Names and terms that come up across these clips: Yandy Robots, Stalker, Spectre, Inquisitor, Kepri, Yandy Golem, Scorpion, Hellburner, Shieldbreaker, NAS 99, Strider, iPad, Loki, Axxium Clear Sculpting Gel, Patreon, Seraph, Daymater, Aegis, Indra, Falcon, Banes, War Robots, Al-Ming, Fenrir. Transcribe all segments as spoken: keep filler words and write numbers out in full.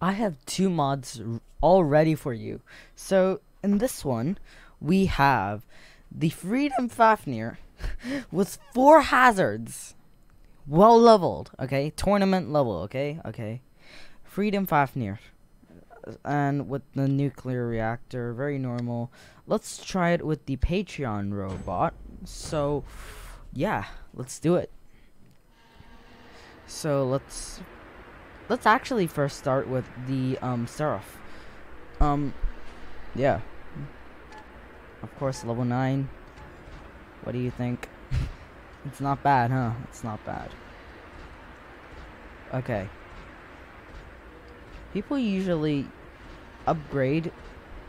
I have two mods all ready for you. So in this one, we have the Freedom Fafnir with four hazards. Well leveled, okay? Tournament level, okay? Okay. Freedom Fafnir. And with the nuclear reactor, very normal. Let's try it with the Patreon robot. So, yeah, let's do it. So let's let's actually first start with the um Seraph. Um, yeah. Of course, level nine. What do you think? It's not bad, huh? It's not bad. Okay. People usually upgrade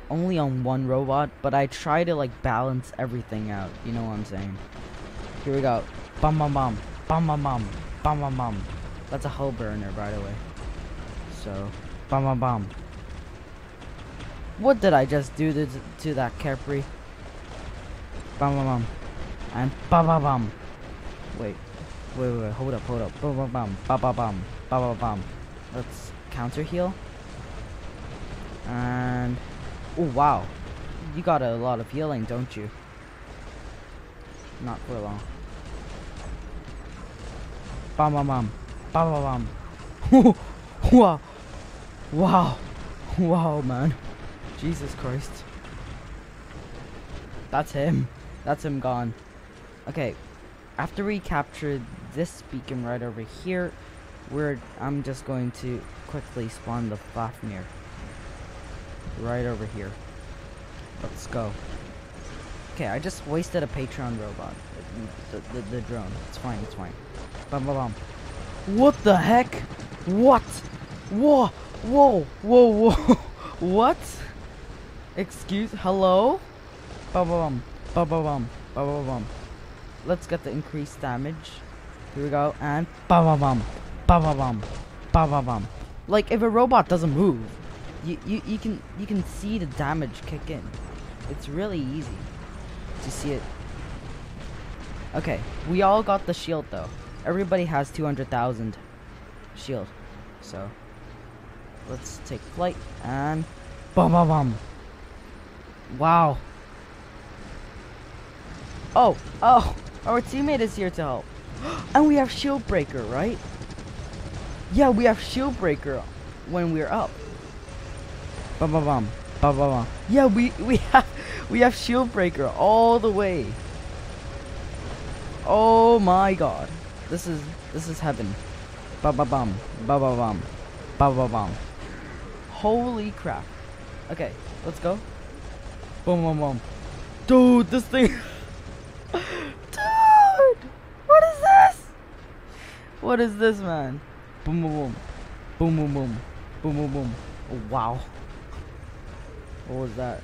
only on one robot, but I try to like balance everything out. You know what I'm saying? Here we go. Bum bum bum. Bum bum bum. Bum bum bum. That's a Hellburner, by the way. So, bum bum bum. What did I just do to, to that Kepri? Bum bum bum. And bum bum bum. Wait, wait, wait, hold up, hold up. Bum bum bum. Bum bum bum. Bum bum bum. Let's counter heal. And oh wow, you got a lot of healing, don't you? Not for long. Bam bam bam, bam bam bam. Wow, wow, wow, man! Jesus Christ, that's him. That's him gone. Okay, after we capture this beacon right over here, we're I'm just going to quickly spawn the Fafnir right over here. Let's go. Okay, I just wasted a Patreon robot. The, the, the drone. It's fine. It's fine. Bum, bum, bum. What the heck? What? Whoa! Whoa! Whoa! Whoa! What? Excuse? Hello? Bum, bum, bum, bum, bum, bum, bum. Let's get the increased damage. Here we go. And bum, bum, bum, bum, bum, bum, bum, bum. Like if a robot doesn't move, you you you can you can see the damage kick in. It's really easy to see it. Okay, we all got the shield though. Everybody has two hundred thousand shield. So, let's take flight and bum bum bum. Wow. Oh, oh, our teammate is here to help. And we have Shieldbreaker, right? Yeah, we have Shieldbreaker when we're up. Bum bum bum. Bum bum bum. Yeah, we we have we have Shieldbreaker all the way. Oh my god. This is this is heaven. Ba ba bum, ba ba bum, ba ba bum. Holy crap! Okay, let's go. Boom, boom, boom. Dude, this thing. Dude, what is this? What is this, man? Boom, boom, boom, boom, boom, boom, boom, boom, boom. Oh, wow. What was that?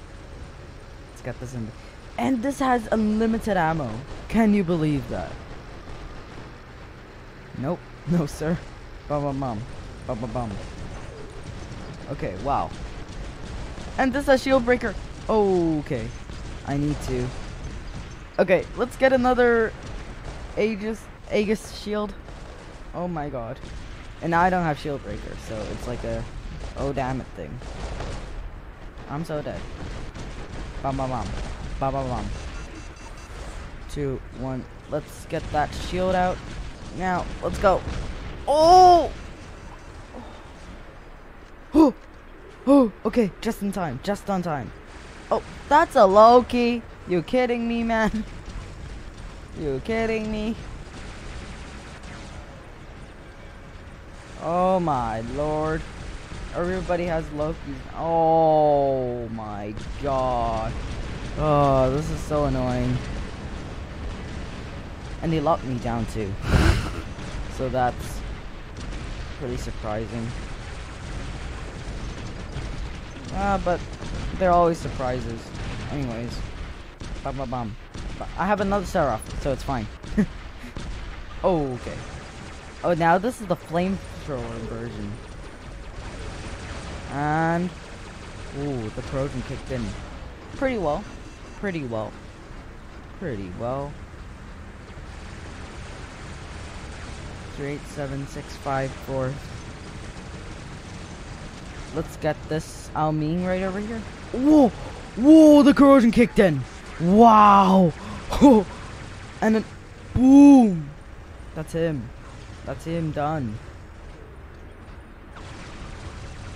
Let's get this in. And this has unlimited ammo. Can you believe that? Nope, no sir. Bum bum bum, bum bum bum. Okay, wow. And this is a shield breaker. Oh, okay, I need to. Okay, let's get another Aegis Aegis shield. Oh my god. And now I don't have shield breaker, so it's like a oh damn it thing. I'm so dead. Bum bum bum, bum bum bum. Two, one. Let's get that shield out. Now, let's go. Oh! Oh! Oh! Okay, just in time. Just on time. Oh, that's a Loki. You kidding me, man? You kidding me? Oh my lord. Everybody has Lokis. Oh my god. Oh, this is so annoying. And they locked me down too. So that's pretty surprising. Ah, uh, but they're always surprises. Anyways. Bam bam bam. I have another Seraph, so it's fine. Oh, okay. Oh, now this is the flamethrower version. And ooh, the corrosion kicked in. Pretty well. Pretty well. Pretty well. three eight seven six five four let's get this Al-Ming right over here. Whoa! Whoa! The corrosion kicked in. Wow! And then, boom! That's him. That's him done.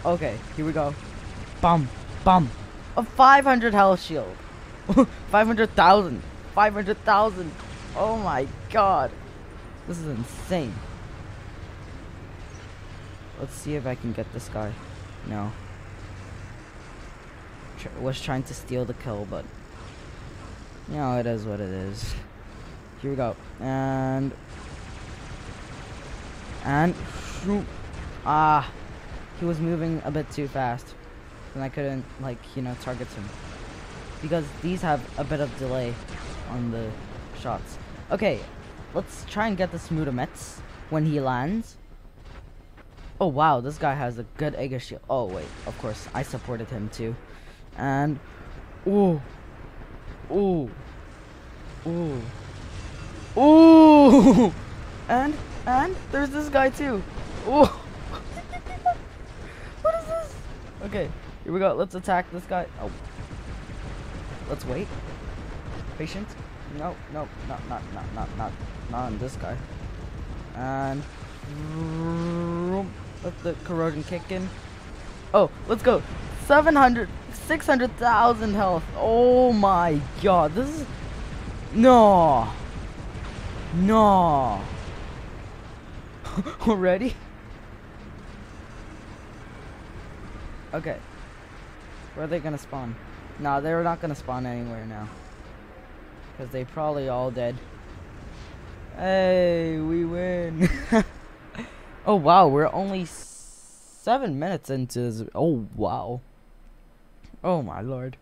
Okay, here we go. Bum, bum. A five hundred health shield. five hundred thousand. five hundred thousand. Oh my god. This is insane. Let's see if I can get this guy. No. Tr was trying to steal the kill, but... You know, it is what it is. Here we go. And... And... Ah. He was moving a bit too fast. And I couldn't, like, you know, target him. Because these have a bit of delay on the shots. Okay. Let's try and get this Mutamets when he lands. Oh wow, this guy has a good Aegis shield. Oh wait, of course, I supported him too. And, ooh, ooh, ooh, ooh, and, and, there's this guy too. Ooh, what is this? Okay, here we go, let's attack this guy. Oh, let's wait. Patient? No, no, not, not, not, not, not, not on this guy. And, let the corrosion kick in. Oh, let's go. seven hundred, six hundred thousand health. Oh my god. This is. No. No. Already? Okay. Where are they gonna spawn? Nah, they're not gonna spawn anywhere now. Because they probably all dead. Hey, we win. Oh wow, we're only seven minutes into this. Oh wow. Oh my lord.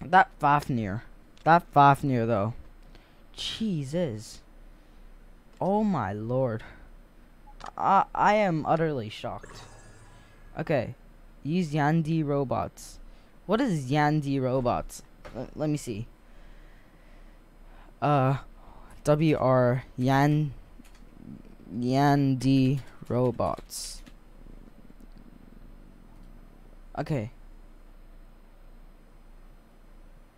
That Fafnir. That Fafnir though. Jesus. Oh my lord. I I am utterly shocked. Okay. Use Yandy Robots. What is Yandy Robots? L let me see. Uh W R Yan Yandy Robots. Okay.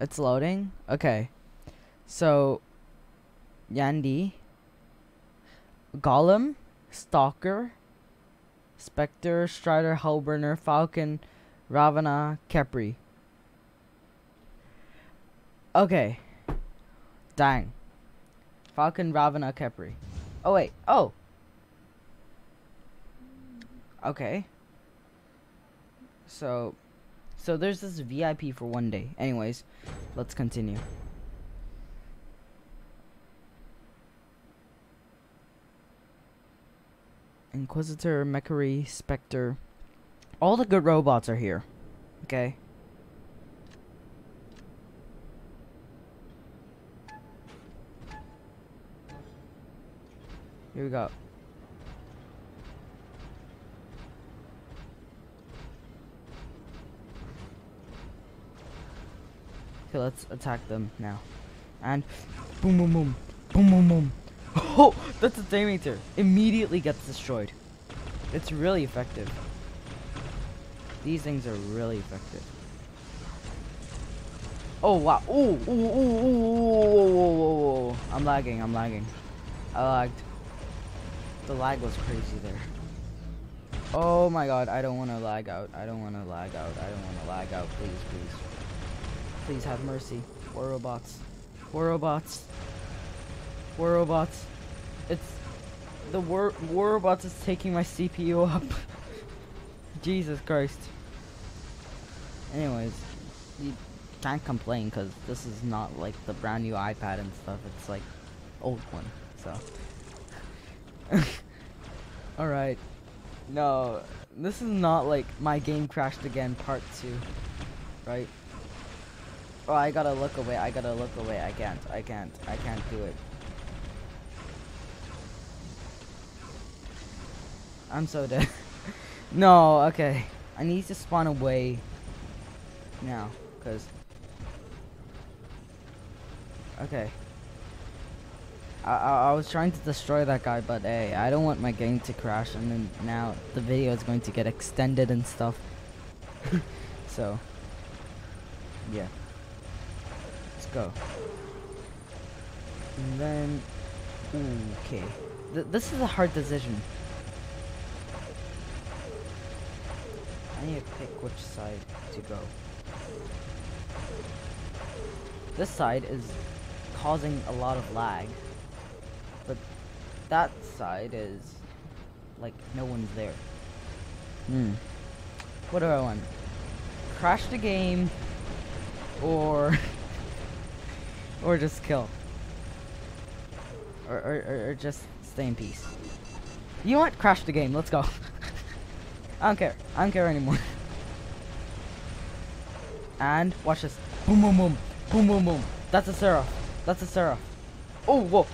It's loading. Okay. So Yandy Golem, Stalker, Spectre, Strider, Hellburner, Falcon, Ravana, Kepri. Okay. Dang. Falcon, Ravana, Kepri. Oh wait. Oh. Okay. So, so there's this V I P for one day. Anyways, let's continue. Inquisitor, Mechary, Spectre. All the good robots are here. Okay. Here we go. Okay, let's attack them now. And boom, boom, boom. Boom, boom, boom. Oh, that's a Daymater. Immediately gets destroyed. It's really effective. These things are really effective. Oh, wow. Ooh, ooh, ooh, ooh, ooh, ooh, ooh. I'm lagging, I'm lagging. I lagged. The lag was crazy there. Oh my god, I don't want to lag out. I don't want to lag out. I don't want to lag out. Please, please. Please have mercy. War Robots. War Robots. War Robots. It's... The War, War Robots is taking my C P U up. Jesus Christ. Anyways. You can't complain because this is not like the brand new iPad and stuff. It's like old one. So. Alright. No. This is not like my game crashed again part two. Right? Oh, I gotta look away, I gotta look away, I can't, I can't, I can't do it. I'm so dead. No, okay. I need to spawn away now, because... Okay. I, I, I was trying to destroy that guy, but hey, I don't want my game to crash, and then now the video is going to get extended and stuff. So, yeah. Let's go. And then, okay. Th this is a hard decision. I need to pick which side to go. This side is causing a lot of lag, but that side is like no one's there. Hmm. What do I want? Crash the game, or or just kill, or, or or just stay in peace. You know what? Crash the game. Let's go. I don't care. I don't care anymore. And watch this. Boom! Boom! Boom! Boom! Boom! Boom! That's a Seraph. That's a Seraph. Oh, whoa.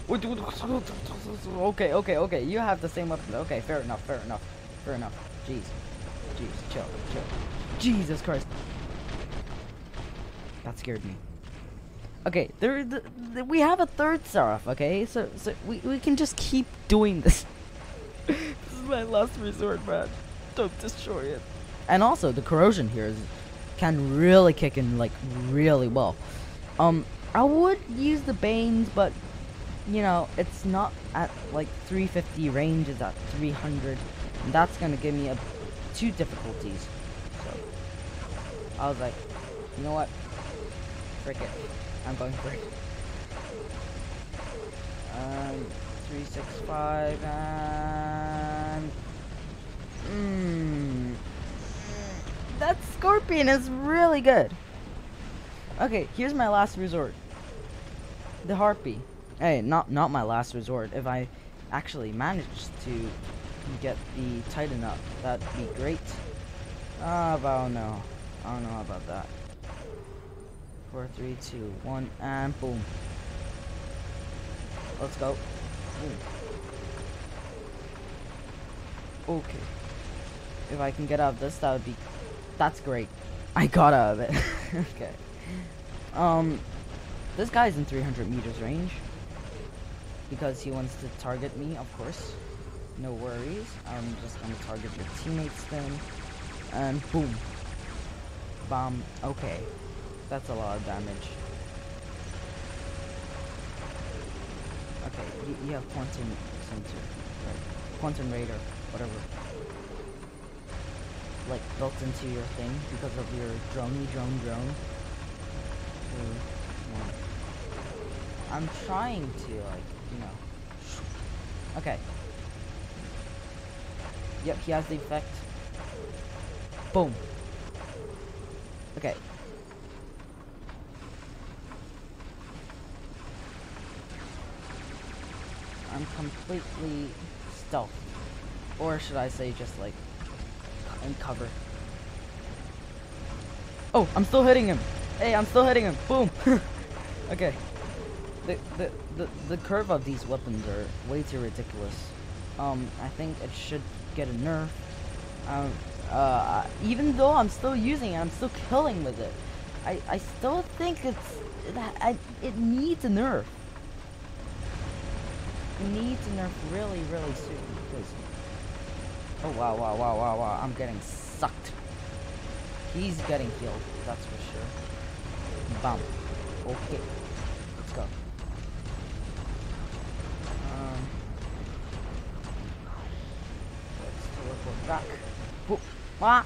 Okay, okay, okay. You have the same weapon. Okay, fair enough, fair enough, fair enough. Jeez. Jeez, chill, chill. Jesus Christ. That scared me. Okay, there, the, the, we have a third Seraph, okay? So, so we, we can just keep doing this. This is my last resort, man. Don't destroy it. And also, the corrosion here is, can really kick in, like, really well. Um... I would use the Banes, but you know, it's not at like three fifty range, it's at three hundred, and that's gonna give me a two difficulties. So I was like, you know what? Frick it. I'm going for it. Um three sixty-five and mm, that Scorpion is really good. Okay, here's my last resort. The Harpy. Hey, not not my last resort. If I actually managed to get the Titan up, that'd be great. Ah, uh, but I don't know. I don't know about that. Four, three, two, one, and boom. Let's go. Ooh. Okay. If I can get out of this, that would be. That's great. I got out of it. Okay. Um, this guy's in three hundred meters range because he wants to target me, of course. No worries. I'm just gonna target your teammates then, and boom, bomb. Okay, that's a lot of damage. Okay, you, you have quantum sensor, right? Quantum radar, whatever. Like built into your thing because of your droney drone drone. I'm trying to, like, you know. Okay. Yep, he has the effect. Boom. Okay. I'm completely stealth. Or should I say just, like, in cover. Oh, I'm still hitting him. Hey, I'm still hitting him. Boom. Okay. The, the the the curve of these weapons are way too ridiculous. Um, I think it should get a nerf. Um, uh, even though I'm still using it, I'm still killing with it. I I still think it's it, I, it needs a nerf. It needs a nerf really really soon because. Oh wow wow wow wow wow! I'm getting sucked. He's getting healed. That's for sure. Bam. Okay. Let's go. Back. Wah.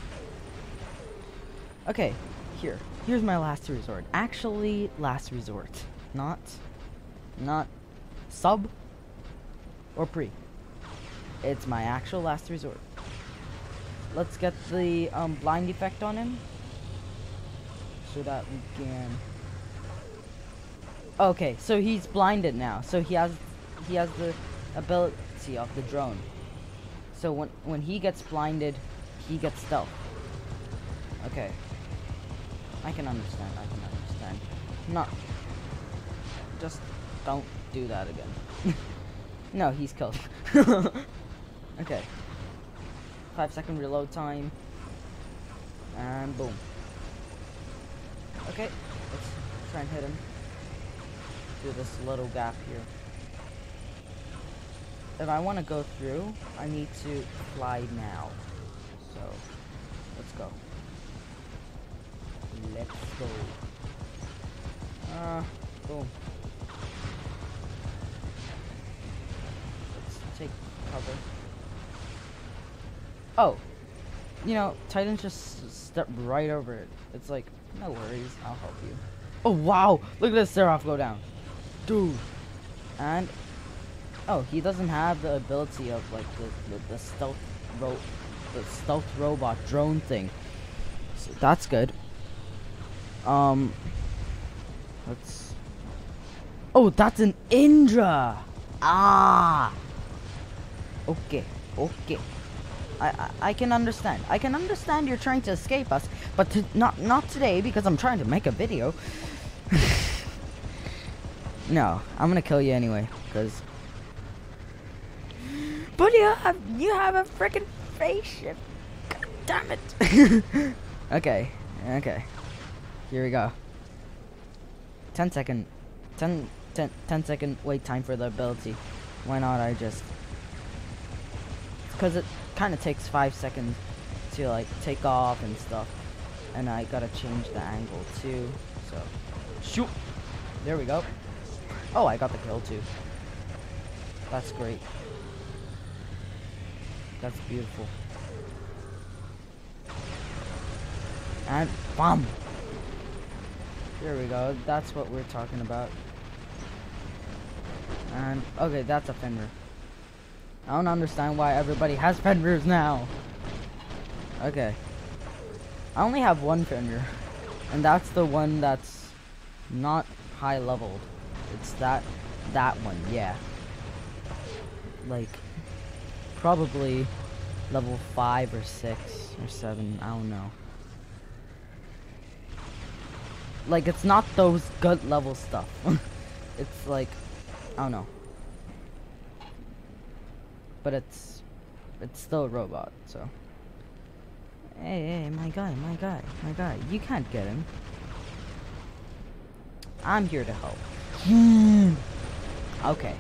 Okay, here. Here's my last resort. Actually, last resort. Not, not sub or pre. It's my actual last resort. Let's get the um, blind effect on him so that we can. Okay, so he's blinded now. So he has, he has the ability of the drone. So when when he gets blinded, he gets stealth. Okay. I can understand, I can understand. No. Just don't do that again. No, he's killed. Okay. Five second reload time. And boom. Okay, let's try and hit him. Through this little gap here. if I want to go through, I need to fly now. So, let's go. Let's go. Ah, uh, boom. Let's take cover. Oh, you know, Titan just stepped right over it. It's like, no worries, I'll help you. Oh wow, look at this Seraph go down, dude. And oh, he doesn't have the ability of like the the, the stealth ro the stealth robot drone thing. So that's good. Um, let's. Oh, that's an Indra. Ah. Okay. Okay. I, I, I can understand. I can understand you're trying to escape us, but to, not not today because I'm trying to make a video. No, I'm gonna kill you anyway, cause. But you have you have a freaking spaceship. God damn it. Okay, okay. Here we go. Ten second, ten ten ten second wait time for the ability. Why not? I just cause it. Kind of takes five seconds to like take off and stuff, and I gotta change the angle too. So, shoot! There we go. Oh, I got the kill too. That's great. That's beautiful. And bam! There we go. That's what we're talking about. And okay, that's a Fender. I don't understand why everybody has Fenrirs now. Okay. I only have one Fenrir. And that's the one that's not high leveled. It's that that one, yeah. Like probably level five or six or seven, I don't know. Like it's not those gut level stuff. It's like I don't know. But it's, it's still a robot, so. Hey, hey, my guy, my guy, my guy. You can't get him. I'm here to help. Okay.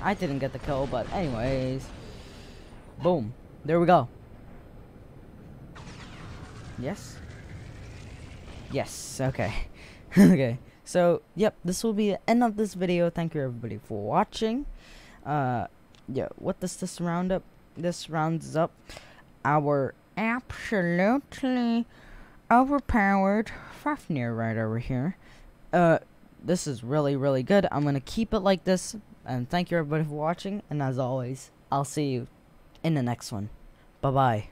I didn't get the kill, but anyways. Boom. There we go. Yes? Yes, okay. Okay. So, yep, this will be the end of this video. Thank you, everybody, for watching. Uh... Yeah, what does this round up? This rounds up our absolutely overpowered Fafnir right over here. Uh, this is really, really good. I'm gonna keep it like this. And thank you everybody for watching. And as always, I'll see you in the next one. Bye-bye.